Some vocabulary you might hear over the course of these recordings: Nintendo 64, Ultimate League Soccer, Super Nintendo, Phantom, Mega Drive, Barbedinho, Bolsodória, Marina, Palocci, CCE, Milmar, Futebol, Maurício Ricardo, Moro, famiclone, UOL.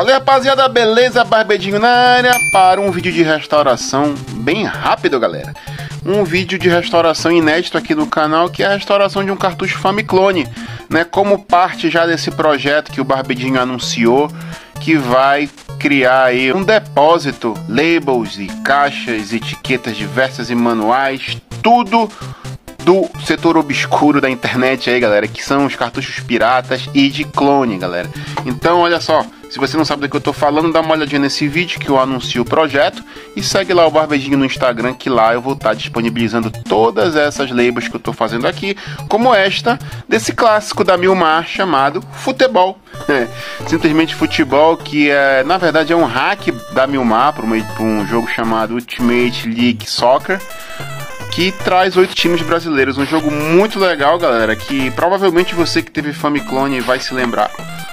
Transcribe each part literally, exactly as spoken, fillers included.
Fala aí, rapaziada, beleza? Barbedinho na área para um vídeo de restauração bem rápido, galera. Um vídeo de restauração inédito aqui do canal, que é a restauração de um cartucho famiclone, né? Como parte já desse projeto que o Barbedinho anunciou, que vai criar aí um depósito, labels e caixas, etiquetas diversas e manuais, tudo do setor obscuro da internet aí, galera, que são os cartuchos piratas e de clone, galera. Então, olha só, se você não sabe do que eu tô falando, dá uma olhadinha nesse vídeo que eu anuncio o projeto e segue lá o Barbedinho no Instagram, que lá eu vou estar tá disponibilizando todas essas labels que eu tô fazendo aqui, como esta desse clássico da Milmar chamado Futebol. É, simplesmente Futebol, que é, na verdade é um hack da Milmar para um jogo chamado Ultimate League Soccer, que traz oito times brasileiros. Um jogo muito legal, galera, que provavelmente você que teve famiclone vai se lembrar.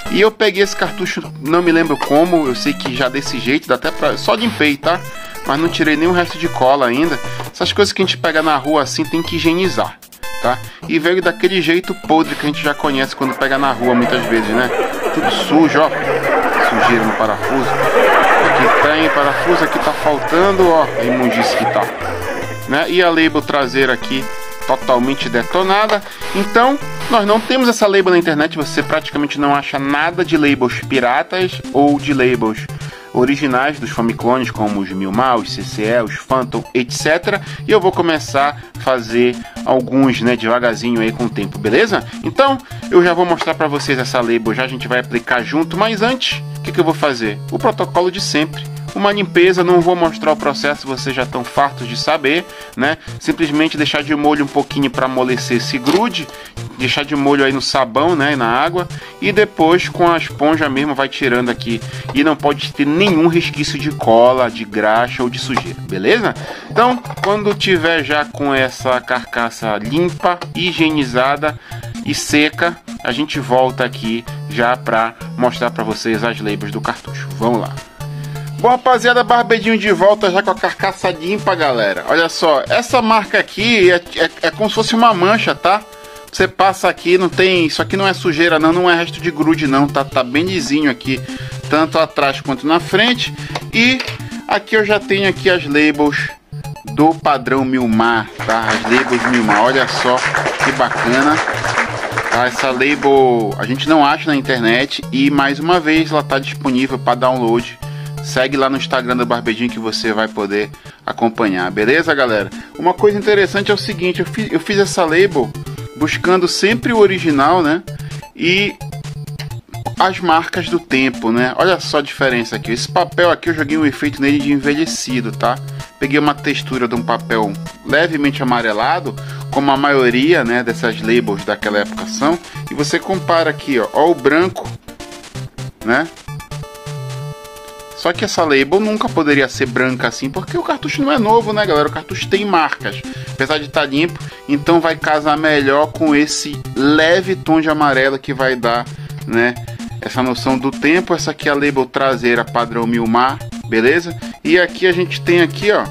E eu peguei esse cartucho, não me lembro como, eu sei que já desse jeito, dá até pra... só limpei, tá? Mas não tirei nenhum resto de cola ainda. Essas coisas que a gente pega na rua assim tem que higienizar, tá? E veio daquele jeito podre que a gente já conhece quando pega na rua muitas vezes, né? Tudo sujo, ó. Sujeira no parafuso. Aqui tem parafuso, aqui tá faltando, ó. A imundícia que tá. Né? E a label traseira aqui totalmente detonada. Então, nós não temos essa label na internet, você praticamente não acha nada de labels piratas ou de labels originais dos famiclones, como os Milmar, os C C E, os Phantom, etcétera. E eu vou começar a fazer alguns, né, devagarzinho aí com o tempo, beleza? Então, eu já vou mostrar para vocês essa label, já a gente vai aplicar junto, mas antes, o que que eu vou fazer? O protocolo de sempre. Uma limpeza, não vou mostrar o processo, vocês já estão fartos de saber, né? Simplesmente deixar de molho um pouquinho para amolecer esse grude, deixar de molho aí no sabão, né, na água, e depois com a esponja mesmo vai tirando aqui, e não pode ter nenhum resquício de cola, de graxa ou de sujeira, beleza? Então, quando tiver já com essa carcaça limpa, higienizada e seca, a gente volta aqui já para mostrar para vocês as labels do cartucho. Vamos lá. Bom, rapaziada, Barbedinho de volta já com a carcaça limpa, galera. Olha só, essa marca aqui é, é, é como se fosse uma mancha, tá? Você passa aqui, não tem... Isso aqui não é sujeira não, não é resto de grude não, tá? Tá bem lisinho aqui, tanto atrás quanto na frente. E aqui eu já tenho aqui as labels do padrão Milmar, tá? As labels Milmar, olha só que bacana. Essa label a gente não acha na internet e, mais uma vez, ela tá disponível para download. Segue lá no Instagram do Barbedinho que você vai poder acompanhar, beleza, galera? Uma coisa interessante é o seguinte, eu fiz, eu fiz essa label buscando sempre o original, né? E as marcas do tempo, né? Olha só a diferença aqui. Esse papel aqui eu joguei um efeito nele de envelhecido, tá? Peguei uma textura de um papel levemente amarelado, como a maioria, né, dessas labels daquela época são. E você compara aqui, ó, ó o branco, né? Só que essa label nunca poderia ser branca assim, porque o cartucho não é novo, né, galera? O cartucho tem marcas, apesar de estar limpo, então vai casar melhor com esse leve tom de amarelo que vai dar, né, essa noção do tempo. Essa aqui é a label traseira padrão Milmar, beleza? E aqui a gente tem aqui, ó,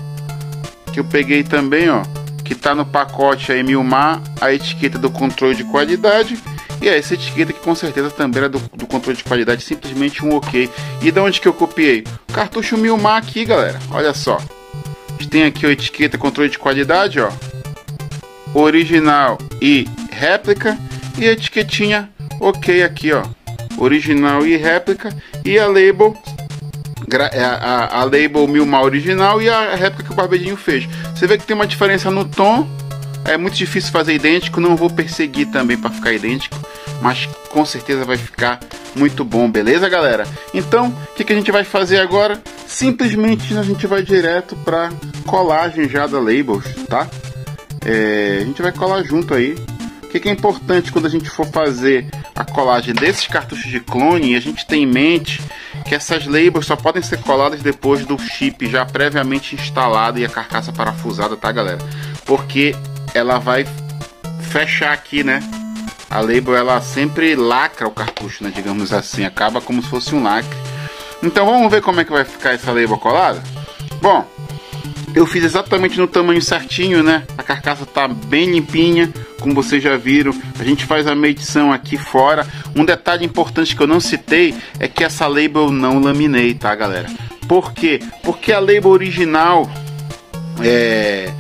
que eu peguei também, ó, que tá no pacote aí Milmar, a etiqueta do controle de qualidade. E é essa etiqueta que com certeza também era do, do controle de qualidade, simplesmente um ok. E de onde que eu copiei? Cartucho Milmar aqui, galera, olha só. A gente tem aqui a etiqueta controle de qualidade, ó, original e réplica. E a etiquetinha ok aqui, ó, original e réplica. E a label, a, a, a label Milmar original e a réplica que o Barbedinho fez. Você vê que tem uma diferença no tom. É muito difícil fazer idêntico, não vou perseguir também para ficar idêntico, mas com certeza vai ficar muito bom, beleza, galera? Então, o que, que a gente vai fazer agora? Simplesmente a gente vai direto para colagem já da labels, tá? É, a gente vai colar junto aí. O que, que é importante quando a gente for fazer a colagem desses cartuchos de clone, a gente tem em mente que essas labels só podem ser coladas depois do chip já previamente instalado e a carcaça parafusada, tá, galera? Porque ela vai fechar aqui, né? A label, ela sempre lacra o cartucho, né? Digamos assim, acaba como se fosse um lacre. Então vamos ver como é que vai ficar essa label colada? Bom, Eu fiz exatamente no tamanho certinho, né? A carcaça tá bem limpinha, como vocês já viram. A gente faz a medição aqui fora. Um detalhe importante que eu não citei é que essa label eu não laminei, tá, galera? Por quê? Porque a label original é...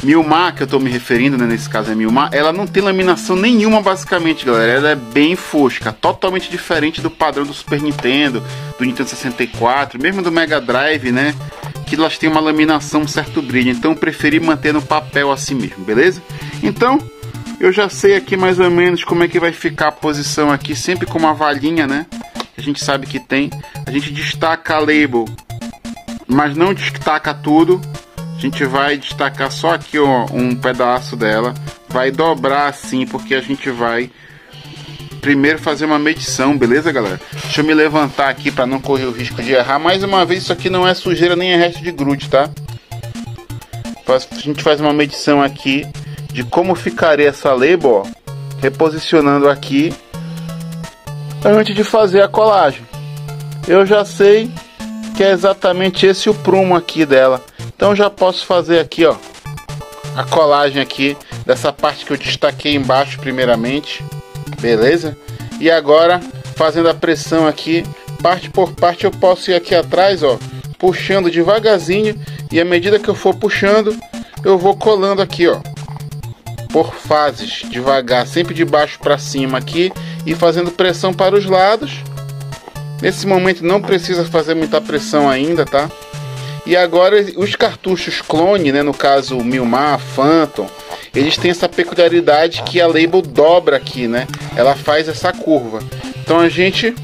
Milmar, que eu tô me referindo, né, nesse caso é Milmar, ela não tem laminação nenhuma basicamente, galera. Ela é bem fosca, totalmente diferente do padrão do Super Nintendo, do Nintendo sessenta e quatro, mesmo do Mega Drive, né, que elas têm uma laminação, um certo brilho. Então eu preferi manter no papel assim mesmo, beleza? Então eu já sei aqui mais ou menos como é que vai ficar a posição aqui, sempre com uma valinha, né, que a gente sabe que tem. A gente destaca a label, mas não destaca tudo. A gente vai destacar só aqui, ó, um pedaço dela, vai dobrar assim, porque a gente vai primeiro fazer uma medição, beleza, galera? Deixa eu me levantar aqui para não correr o risco de errar. Mais uma vez, isso aqui não é sujeira nem é resto de grude, tá? A gente faz uma medição aqui de como ficaria essa label, ó, reposicionando aqui antes de fazer a colagem. Eu já sei que é exatamente esse o prumo aqui dela. Então já posso fazer aqui, ó, a colagem aqui dessa parte que eu destaquei embaixo primeiramente, beleza? E agora, fazendo a pressão aqui, parte por parte, eu posso ir aqui atrás, ó, puxando devagarzinho, e à medida que eu for puxando, eu vou colando aqui, ó, por fases, devagar, sempre de baixo para cima aqui, e fazendo pressão para os lados. Nesse momento não precisa fazer muita pressão ainda, tá? E agora os cartuchos clone, né, no caso Milmar, Phantom, eles têm essa peculiaridade que a label dobra aqui, né? Ela faz essa curva. Então a gente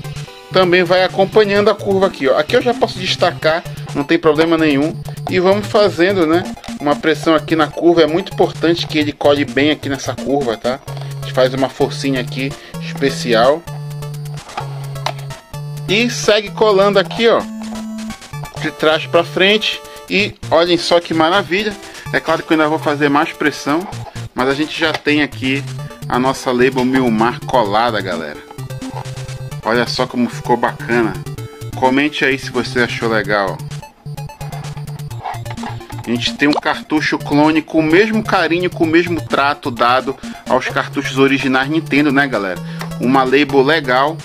também vai acompanhando a curva aqui, ó. Aqui eu já posso destacar, não tem problema nenhum. E vamos fazendo, né, uma pressão aqui na curva. É muito importante que ele colhe bem aqui nessa curva, tá? A gente faz uma forcinha aqui especial. E segue colando aqui, ó, de trás para frente. E olhem só que maravilha. É claro que eu ainda vou fazer mais pressão, mas a gente já tem aqui a nossa label Milmar colada, galera. Olha só como ficou bacana. Comente aí se você achou legal. A gente tem um cartucho clone com o mesmo carinho, com o mesmo trato dado aos cartuchos originais Nintendo, né, galera? Uma label legal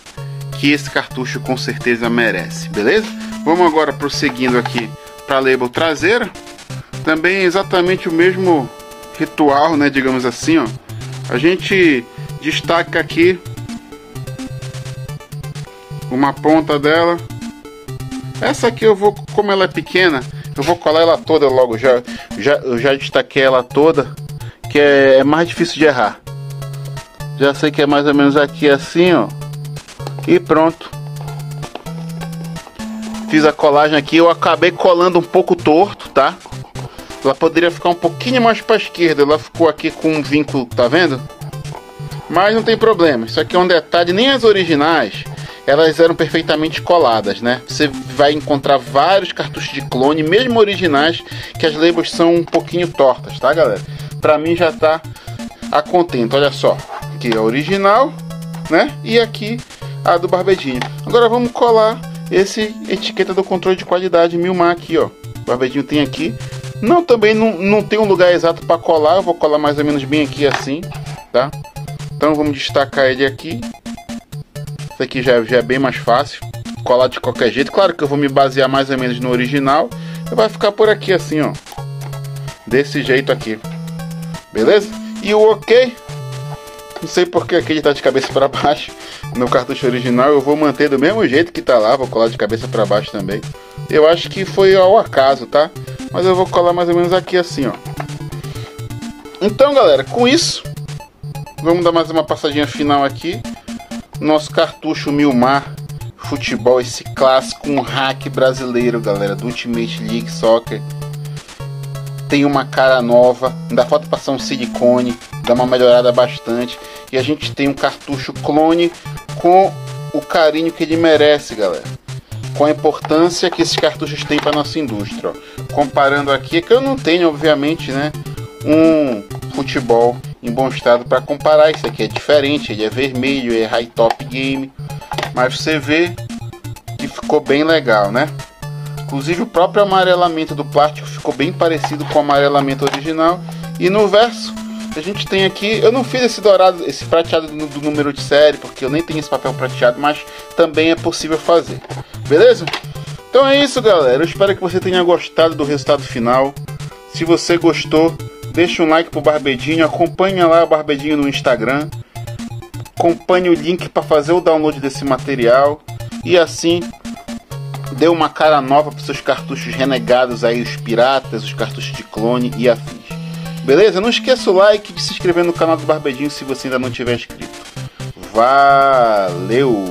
que esse cartucho com certeza merece, beleza? Vamos agora prosseguindo aqui para a label traseira. Também exatamente o mesmo ritual, né, digamos assim, ó. A gente destaca aqui uma ponta dela. Essa aqui eu vou, como ela é pequena, eu vou colar ela toda logo. Já, já, eu já destaquei ela toda, que é mais difícil de errar. Já sei que é mais ou menos aqui assim, ó. E pronto. Fiz a colagem aqui. Eu acabei colando um pouco torto, tá? Ela poderia ficar um pouquinho mais para a esquerda. Ela ficou aqui com um vínculo, tá vendo? Mas não tem problema. Isso aqui é um detalhe. Nem as originais, elas eram perfeitamente coladas, né? Você vai encontrar vários cartuchos de clone, mesmo originais, que as labels são um pouquinho tortas, tá, galera? Pra mim já tá a contento. Olha só. Aqui é a original, né? E aqui a do Barbedinho. Agora vamos colar esse etiqueta do controle de qualidade Milmar aqui, ó. O Barbedinho tem aqui. Não, também não, não tem um lugar exato para colar. Eu vou colar mais ou menos bem aqui assim, tá? Então vamos destacar ele aqui. Isso aqui já, já é bem mais fácil. Colar de qualquer jeito. Claro que eu vou me basear mais ou menos no original. E vai ficar por aqui assim, ó. Desse jeito aqui. Beleza? E o ok... Não sei porque aqui ele tá de cabeça para baixo. No cartucho original eu vou manter do mesmo jeito que tá lá. Vou colar de cabeça para baixo também. Eu acho que foi ao acaso, tá? Mas eu vou colar mais ou menos aqui assim, ó. Então, galera, com isso, vamos dar mais uma passadinha final aqui. Nosso cartucho Milmar Futebol, esse clássico, um hack brasileiro, galera, do Ultimate League Soccer. Tem uma cara nova. Ainda falta passar um silicone, dá uma melhorada bastante, e a gente tem um cartucho clone com o carinho que ele merece, galera, com a importância que esses cartuchos têm para nossa indústria, ó. Comparando aqui, que eu não tenho, obviamente, né, um futebol em bom estado para comparar. Isso aqui é diferente, ele é vermelho, é high top game, mas você vê que ficou bem legal, né? Inclusive o próprio amarelamento do plástico ficou bem parecido com o amarelamento original. E no verso a gente tem aqui, eu não fiz esse dourado, esse prateado do, do número de série, porque eu nem tenho esse papel prateado, mas também é possível fazer, beleza? Então é isso, galera, eu espero que você tenha gostado do resultado final. Se você gostou, deixa um like pro Barbedinho, acompanha lá o Barbedinho no Instagram, acompanhe o link para fazer o download desse material e assim dê uma cara nova para seus cartuchos renegados aí, os piratas, os cartuchos de clone e afins. Beleza? Não esqueça o like e de se inscrever no canal do Barbedinho se você ainda não tiver inscrito. Valeu!